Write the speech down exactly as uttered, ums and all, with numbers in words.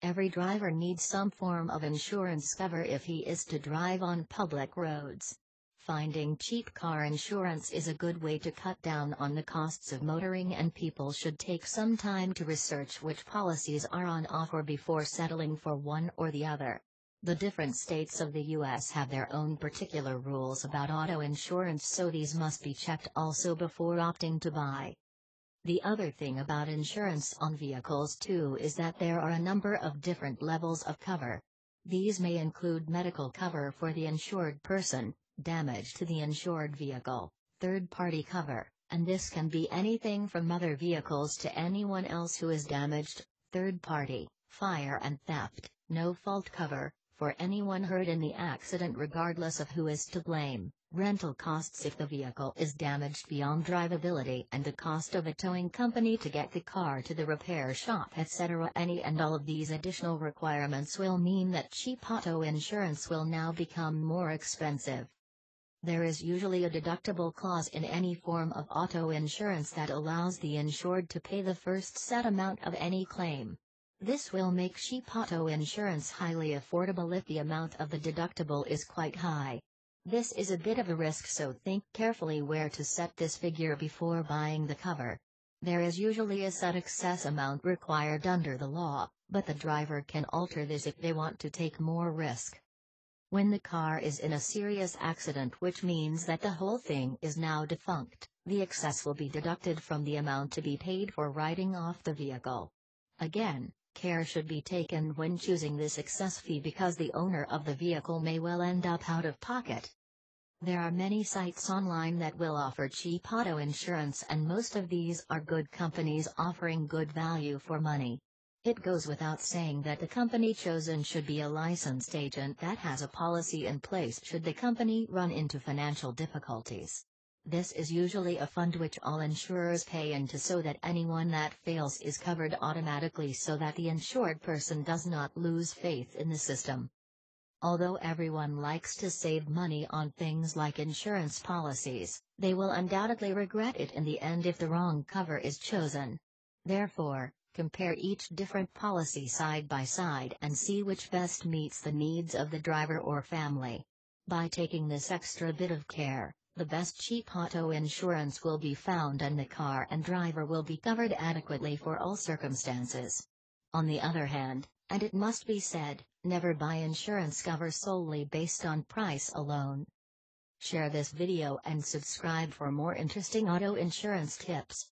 Every driver needs some form of insurance cover if he is to drive on public roads. Finding cheap car insurance is a good way to cut down on the costs of motoring, and people should take some time to research which policies are on offer before settling for one or the other. The different states of the U S have their own particular rules about auto insurance, so these must be checked also before opting to buy. The other thing about insurance on vehicles too is that there are a number of different levels of cover. These may include medical cover for the insured person, damage to the insured vehicle, third-party cover, and this can be anything from other vehicles to anyone else who is damaged, third-party, fire and theft, no-fault cover, for anyone hurt in the accident regardless of who is to blame, rental costs if the vehicle is damaged beyond drivability and the cost of a towing company to get the car to the repair shop, et cetera. Any and all of these additional requirements will mean that cheap auto insurance will now become more expensive. There is usually a deductible clause in any form of auto insurance that allows the insured to pay the first set amount of any claim. This will make cheap auto insurance highly affordable if the amount of the deductible is quite high. This is a bit of a risk, so think carefully where to set this figure before buying the cover. There is usually a set excess amount required under the law, but the driver can alter this if they want to take more risk. When the car is in a serious accident, which means that the whole thing is now defunct, the excess will be deducted from the amount to be paid for writing off the vehicle. Again, care should be taken when choosing this excess fee because the owner of the vehicle may well end up out of pocket. There are many sites online that will offer cheap auto insurance, and most of these are good companies offering good value for money. It goes without saying that the company chosen should be a licensed agent that has a policy in place should the company run into financial difficulties. This is usually a fund which all insurers pay into so that anyone that fails is covered automatically, so that the insured person does not lose faith in the system. Although everyone likes to save money on things like insurance policies, they will undoubtedly regret it in the end if the wrong cover is chosen. Therefore, compare each different policy side by side and see which best meets the needs of the driver or family. By taking this extra bit of care, the best cheap auto insurance will be found, and the car and driver will be covered adequately for all circumstances. On the other hand, and it must be said, never buy insurance cover solely based on price alone. Share this video and subscribe for more interesting auto insurance tips.